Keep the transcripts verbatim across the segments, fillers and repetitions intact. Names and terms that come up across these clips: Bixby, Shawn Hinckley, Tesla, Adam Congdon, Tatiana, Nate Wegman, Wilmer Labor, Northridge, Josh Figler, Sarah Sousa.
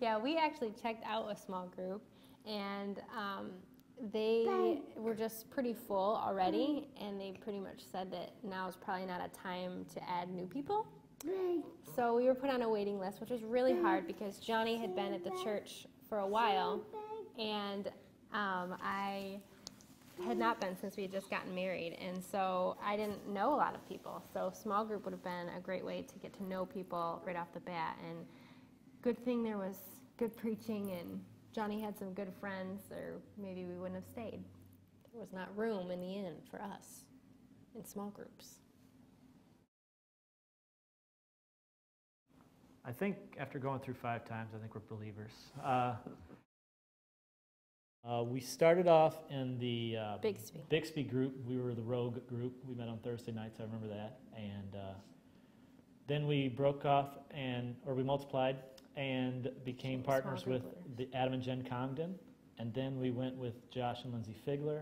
Yeah, we actually checked out a small group, and um, they Bye. were just pretty full already, and they pretty much said that now is probably not a time to add new people. Bye. So we were put on a waiting list, which was really Bye. hard because Johnny had been at the church for a while, and um, I had not been since we had just gotten married, and so I didn't know a lot of people. So small group would have been a great way to get to know people right off the bat, and good thing there was good preaching, and Johnny had some good friends, or maybe we wouldn't have stayed. There was not room in the inn for us in small groups. I think after going through five times, I think we're believers. Uh, uh, we started off in the uh, Bixby. Bixby group. We were the rogue group. We met on Thursday nights, I remember that. And uh, then we broke off, and or we multiplied, and became partners with the Adam and Jen Congdon, and then we went with Josh and Lindsay Figler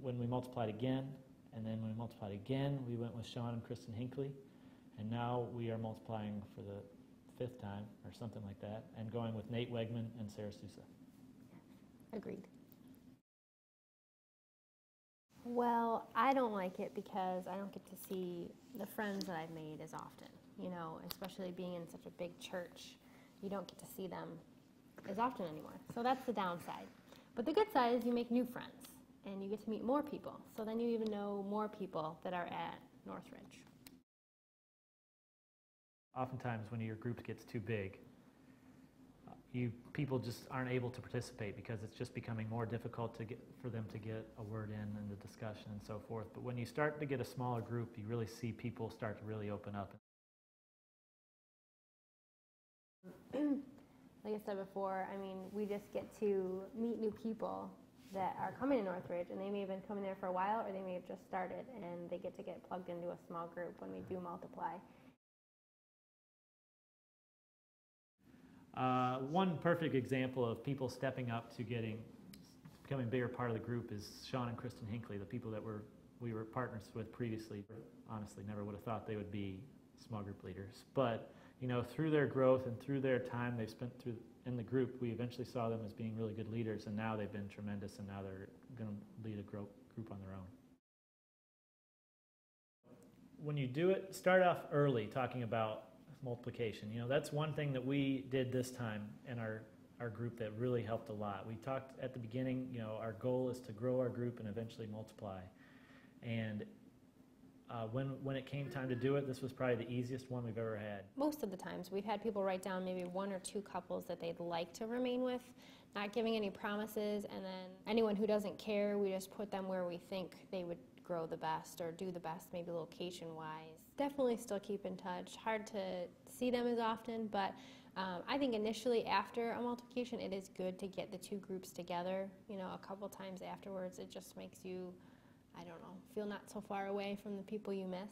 when we multiplied again, and then when we multiplied again, we went with Shawn and Kristen Hinckley, and now we are multiplying for the fifth time, or something like that, and going with Nate Wegman and Sarah Sousa. Agreed. Well, I don't like it because I don't get to see the friends that I've made as often. You know, especially being in such a big church, you don't get to see them as often anymore. So that's the downside. But the good side is you make new friends, and you get to meet more people. So then you even know more people that are at Northridge. Oftentimes when your group gets too big, you people just aren't able to participate because it's just becoming more difficult to get, for them to get a word in and the discussion and so forth. But when you start to get a smaller group, you really see people start to really open up. Like I said before, I mean, we just get to meet new people that are coming to Northridge, and they may have been coming there for a while, or they may have just started, and they get to get plugged into a small group when we do multiply. Uh, one perfect example of people stepping up to getting, becoming a bigger part of the group is Shawn and Kristen Hinckley, the people that were, we were partners with previously. Honestly, never would have thought they would be small group leaders, but you know, through their growth and through their time they've spent through in the group, we eventually saw them as being really good leaders, and now they've been tremendous, and now they're going to lead a group on their own. When you do it, start off early talking about multiplication. You know, that's one thing that we did this time in our, our group that really helped a lot. We talked at the beginning, you know, our goal is to grow our group and eventually multiply. And Uh, when, when it came time to do it, this was probably the easiest one we've ever had. Most of the times, we've had people write down maybe one or two couples that they'd like to remain with, not giving any promises, and then anyone who doesn't care, we just put them where we think they would grow the best or do the best, maybe location-wise. Definitely still keep in touch. Hard to see them as often, but um, I think initially after a multiplication, it is good to get the two groups together. You know, a couple times afterwards, it just makes you, I don't know, feel not so far away from the people you miss.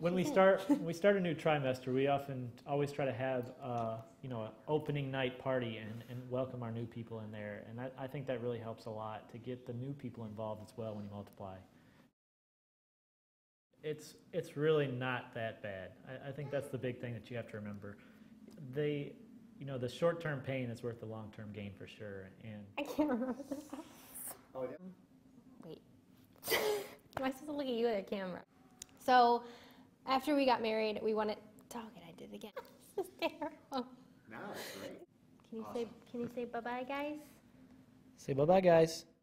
When we start, when we start a new trimester, we often always try to have, uh, you know, an opening night party and, and welcome our new people in there. And that, I think that really helps a lot to get the new people involved as well when you multiply. It's, it's really not that bad. I, I think that's the big thing that you have to remember. They, you know, the short-term pain is worth the long-term gain for sure. And I can't remember that. Oh, yeah. Am I supposed to look at you at the camera? So, after we got married, we wanted. Dog it! I did it again. This is terrible. Now it's great. Can you awesome. say Can you say bye bye, guys? Say bye bye, guys.